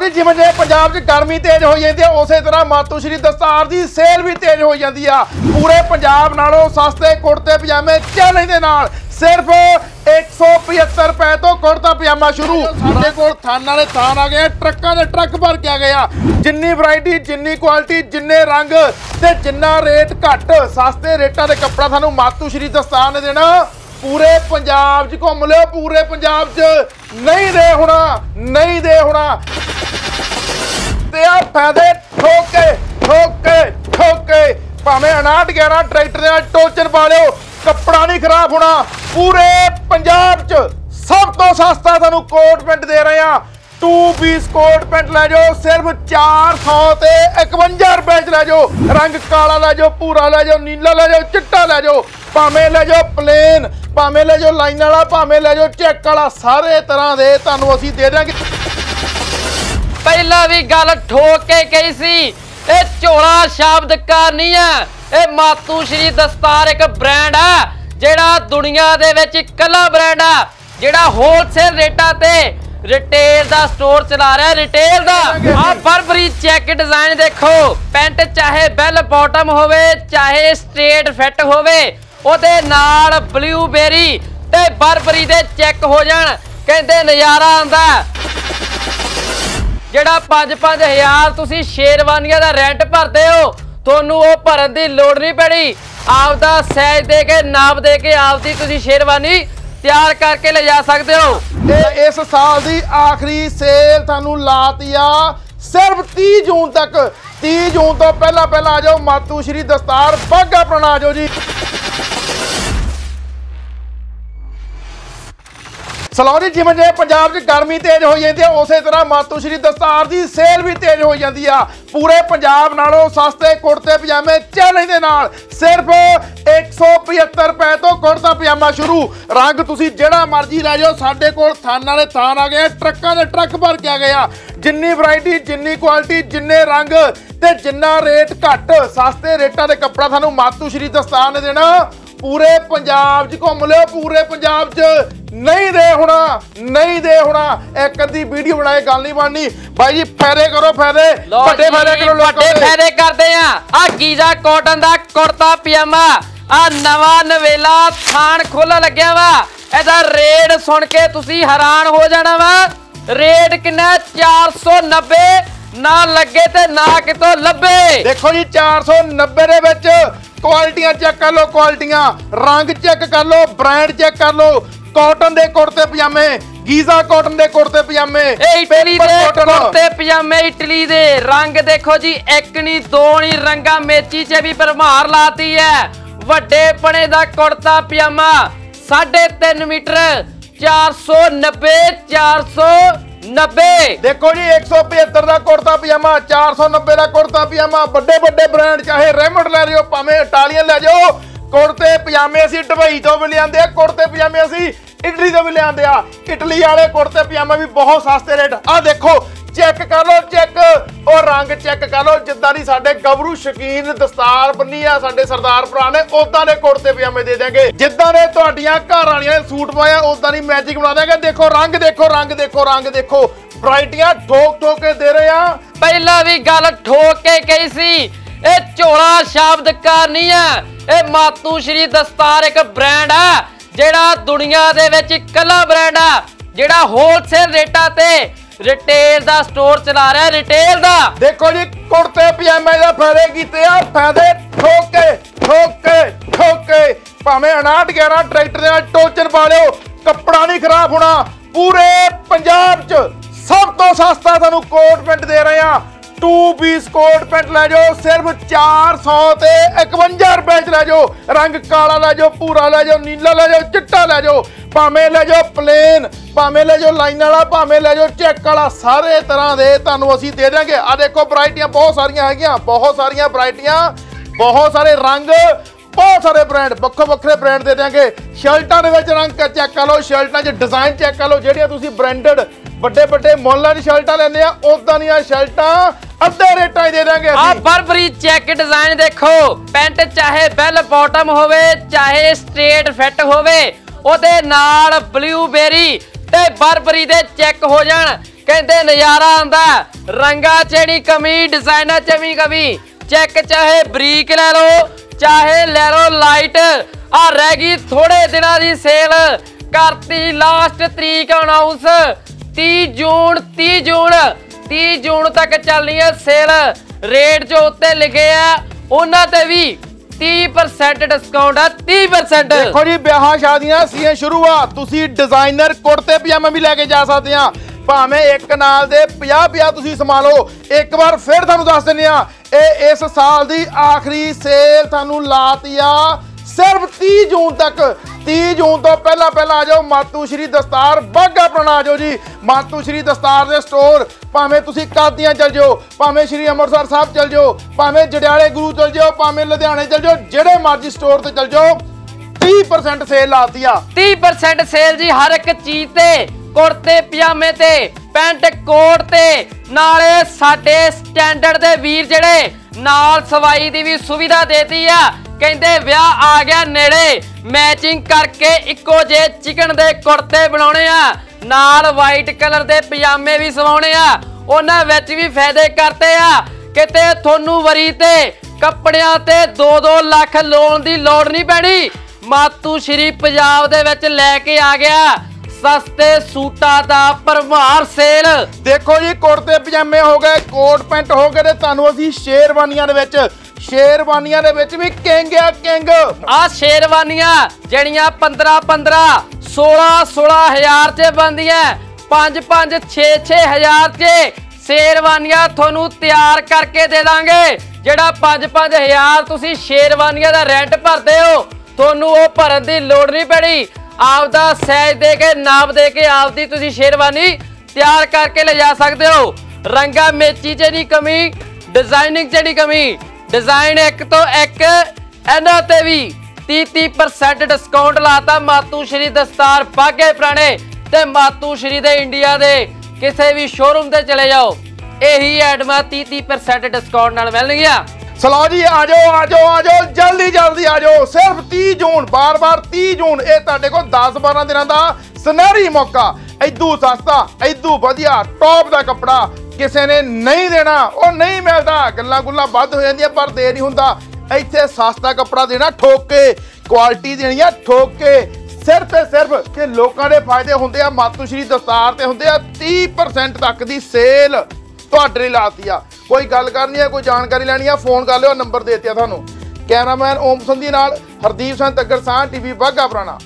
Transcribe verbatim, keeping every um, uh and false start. पर जिवें जे पंजाब च गर्मी तेज हो जाती है उस तरह मातुश्री दस्तार की सेल भी तेज हो जाती है। पूरे पंजाब नालों सस्ते कुर्ते पजामे चैलेंज के नाल सिर्फ एक सौ पचहत्तर रुपए तो कुर्ता पजामा शुरू। साडे कोल थाना ने थान आ गया, ट्रकों के ट्रक भर के आ गया। जिन्नी वरायटी, जिन्नी क्वालिटी, जिन्ने रंग ते जिन्ना रेट घट, सस्ते रेटा के कपड़ा थानू मातुश्री दस्तार ने देना। पूरे पंजाब च घूम लो, पूरे पंजाब च नहीं दे होना, नहीं दे होना। फायदे ठोक के ठोक के ठोक के भावें अनाट ग्यारह ट्रैक्टर टोचन पा लिओ, कपड़ा नहीं खराब होना। पूरे पंजाब च सब तो सस्ता तुहानू कोट पेंट दे रहे हैं। टू पीस कोट पेंट लै जाओ सिर्फ चार सौ ते इकवंजा रुपए च लै जाओ। रंग काला लै जाओ, भूरा लै जाओ, नीला लै जाओ, चिट्टा लै जाओ, भावें लै जाओ प्लेन, भावें लै जाओ लाइन वाला, भावें लै जाओ चेक वाला, सारे तरह के तुहानू असीं दे देंगे। पहला भी गल ठोक के कही सी, ये झोला शब्द कार नहीं है। ये मातुश्री दस्तार एक ब्रांड है जिहड़ा दुनिया दे विच इकल्ला ब्रांड है जिहड़ा होलसेल रेटा ते रिटेल दा स्टोर चला रहा है। रिटेल दा आ बर्बरी चेक डिजाइन देखो, पैंट चाहे बेल बॉटम होवे चाहे स्ट्रेट फिट होवे, ओदे नाल ब्लूबेरी ते बर्बरी दे चेक हो जाण, कहंदे नज़ारा आंदा। ਜਿਹੜਾ पाँच पाँच हज़ार तुसीं शेरवानियां दा रेंट भरदे हो, तुहानूं ओह भरन दी लोड़ नहीं पैणी। आपदा साइज दे के नाप दे के आपदी तुसीं शेरवानी तैयार करके ले जा सकदे हो। इस साल दी आखिरी सेल तुहानूं लाती आ सिर्फ तीस जून तक। तीस जून तो पहला पहला आ जाओ, मातुश्री दस्तार बागा अपना आ जाओ जी। सलौनी जिवें जे पंजाब च गर्मी तेज हो जाती है उस तरह मातुश्री दस्तार की सेल भी तेज हो जाती है। पूरे पंजाब नालों सस्ते कुर्ते पजामे चैलेंज के नाल सिर्फ एक सौ पचहत्तर रुपए तो कुर्ता पजामा शुरू। रंग तुसीं जिहड़ा मर्जी लै जाओ, साडे कोल थाना ने थान आ गया, ट्रकों के ट्रक भर के आ गया। जिन्नी वरायटी, जिन्नी क्वालिटी, जिन्ने रंग ते जिन्ना रेट घट, सस्ते रेटा के कपड़ा तुहानू मातुश्री दस्तार ने देना। पूरे पंजाब च घूम लो, पूरे पंजाब च नहीं दे होना, नहीं दे होना। एक अद्धी वीडियो बनाए गल नहीं बननी भाई जी। फायदे करो, फायदे बड़े फायदे करो, बड़े फायदे करदे आ। आ गीजा कॉटन दा कुर्ता पजामा आ नवा नवेला थान खोला लग्या वा। एदा रेट सुन के तुसी हैरान हो जाना वा। रेट किन्ना चार सौ नब्बे, ना लगे ते ना कितों लभे। देखो जी चार सौ नब्बे दे विच क्वालिटियां चेक कर लो, क्वालिटियां रंग चेक कर लो, ब्रांड चेक कर लो। कॉटन दे कुर्ते पजामे, गीजा कॉटन दे कुर्ते पजामे, इटली दे कुर्ते पजामे, इटली दे रंग देखो जी। एक नी दो नी रंगा मेची च भी भरमार लाती है। वड्डे पने दा कुर्ता पजामा साढ़े तीन मीटर चार सौ नब्बे चार सौ नब्बे। देखो जी एक सौ पचहत्तर का कुर्ता पजामा, चार सौ नब्बे का कुर्ता पजामा। बड़े बड़े ब्रांड चाहे रेमंड लै जाओ, भावें इटालियन लै जाओ। कुर्ते पजामे असीं दुबई तो भी लिआंदे, कुर्ते पजामे असीं इटली तो भी लिआंदे आ। इटली वाले कुर्ते पजामे भी बहुत सस्ते रेट। आ देखो चेक कर लो, चेक और रंग चेक कर लो। जिद्दां दी साडे गबरू शकीन दस्तार बन्नी आ साडे सरदार भरा ने, उदां दे कुर्ते पजामे दे देंगे। जिद्दां ने तुहाडियां घर वालियां ने सूट पाया उदां दी मैजिक बना देंगे। देखो रंग, देखो रंग, देखो रंग, देखो वरायटियां ठोक ठोक के दे रहे हैं। पहला भी गल ठोक के कही सी, ये झोला शब्द कार नहीं है। ये मातुश्री दस्तार एक ब्रांड है जिहड़ा दुनिया दे विच इकल्ला ब्रांड है जिहड़ा होलसेल रेटां ते रिटेल दा स्टोर चला रहा है। रिटेल दा देखो जी कुर्ते पजामे दा फायदे कीते आ, फायदे ठोक के ठोक के ठोक के भावें अनाट ग्यारह ट्रैक्टर दे नाल टोचन पा लिओ, कपड़ा नहीं खराब होना। पूरे पंजाब च सब तो सस्ता तुहानू कोट पेंट दे रहे हैं। टू पीस कोट पेंट लै जाओ सिर्फ चार सौ ते इकवंजा रुपए च लै जाओ। रंग काला लै जाओ, भूरा लै जाओ, नीला लै जाओ, चिट्टा लै जाओ, भावें लै जाओ प्लेन, भावें लै जाओ लाइन वाला, भावें लै जाओ चेक वाला, सारे तरह के तुहानू असीं दे देंगे। आ देखो वरायटियां बहुत सारियां हैगियां, बहुत सारियां वरायटियां, बहुत सारे रंग, बहुत सारे ब्रांड, ਵੱਖੋ ਵੱਖਰੇ ब्रांड दे देंगे। शर्टां दे विच रंग चेक कर लो, शर्टां च डिजाइन चेक कर लो। ਜਿਹੜੀਆਂ ਤੁਸੀਂ ब्रांडेड ਵੱਡੇ ਵੱਡੇ ਮੋਲਾਂ ਦੀ शर्टां ਲੈਂਦੇ ਆ ਉਦਾਂ ਦੀਆਂ शर्टां ਅੱਧੇ ਰੇਟਾਂ 'ਚ ਦੇ ਦਾਂਗੇ ਅਸੀਂ। ਆ ਬਰਬਰੀ ਚੈੱਕ ਡਿਜ਼ਾਈਨ ਦੇਖੋ, ਪੈਂਟ ਚਾਹੇ ਬੈਲ ਬਾਟਮ ਹੋਵੇ ਚਾਹੇ ਸਟ੍ਰੇਟ ਫਿੱਟ ਹੋਵੇ, ਉਹਦੇ ਨਾਲ ਬਲੂਬੇਰੀ ते बर्बरी दे चेक हो जान। कहते नजारा आंदा रंगा च नहीं कमी, डिजाइना च भी कमी। चेक चाहे बरीक ले लो चाहे ले लो लाइट। आ रह गई थोड़े दिनों की सेल, करती लास्ट तरीक अनाउंस तीस जून तीस जून। तीस जून तक चलनी है सेल। रेट जो उत्ते लिखे है उन्होंने भी तीस परसेंट डिस्काउंट है। तीस परसेंट। देखो जी ब्याह शादियां सीजन शुरू हुआ, तुसी डिजाइनर कुर्ते पजामे भी लेके जा सकते हैं। भावें एक नाल दे पचास तुसी समा लो। एक बार फिर तुहानूं दस दिंदे आ, ए इस साल दी आखिरी सेल तुहानूं लाती आ सिर्फ तीस जून तक। तीस जून तो पहला पहला आ जाओ मातुश्री दस्तार बागा अपना आ जाओ जी। मातुश्री दस्तार दे स्टोर भावें तुसी कादियां चल जाओ, भावें श्री अमृतसर साहब चल जाओ, भावें जड़ियाले गुरु चल जाओ, भावें लुधियाने चल जाओ, जेड़े मर्जी स्टोर ते चल जाओ। तीस परसेंट सेल लाती आ, तीस परसेंट सेल जी हर एक चीज ते। कुर्ते पजामे ते पेंट कोट ते नाले साडे स्टैंडर्ड दे वीर जेड़े नाल सवाई दी भी सुविधा देती है। कहते ब्याह आ गया नेड़े, मैचिंग करके इको जे चिकन दे कुर्ते बनाने आ, नाल वाइट कलर दे पजामे भी सवाने आ। उन्हां विच भी फायदे करते आ। किते थोनू वरी ते कपड़ियां ते दो दो लख लोन दी लोड़ नहीं पैनी। मातुश्री पंजाब दे विच लैके आ गया सस्ते सूटा दा भरमार सेल। देखो जी कुर्ते पजामे हो गए, कोट पैंट हो गए, तुहानूं असीं शेरवानियां दे विच शेरवानियां दे विच भी किंग आ किंग। आ शेरवानियां जेहड़ियां पंद्रह पंद्रह सोलह सोलह हजार च बनदियां, पाँच पाँच छे छे हजार च शेरवानियां तुहानूं तैयार करके दे दांगे। जेहड़ा पाँच पाँच हजार तुसीं शेरवानियां दा रेंट भरदे हो, तुहानूं ओह भरन दी लोड़ नहीं पैनी। आपदा साइज दे के नाप दे के आपदी तुसी शेरवानी तैयार करके ले जा सकते हो। रंगा मेची च नहीं कमी, डिजाइनिंग च नहीं कमी। डिजाइन एक तो एक इन्हां ते भी तीस तीस परसेंट डिस्काउंट लाता मातुश्री दस्तार बागे पुराने ते मातुश्री दे इंडिया दे किसी भी शोरूम ते चले जाओ, यही आइटमां तीस तीस परसेंट डिस्काउंट नाल मिलणगियां। सलाह जी आ जाओ आ जाओ आ जाओ, जल्दी जल्दी आ जाओ। सिर्फ तीस जून, बार बार तीस जून। ये तुहाडे कोल दस बारह दिनां दा सुनहरी मौका। इदू सस्ता इदू वधिया टॉप दा कपड़ा किसी ने नहीं देना, वो नहीं मिलता। गल्लां गुल्लां बद हो जांदियां पर दे नहीं हुंदा। इत्थे सस्ता कपड़ा देना ठोक के, क्वालिटी देनी है ठोक के। सिर्फ ते सिर्फ ते लोकां दे फायदे हुंदे आ मातुश्री दस्तार ते हुंदे आ। तीस परसेंट तक दी सेल तुहाडे लई लाती आ। कोई गल करनी है, कोई जानकारी लैनी है, फोन कर लियो, नंबर देते हैं थानू। कैमरामैन ओम संधी नाल हरदीप सिंह तग्गर, सांझ टीवी, बागा पुराना।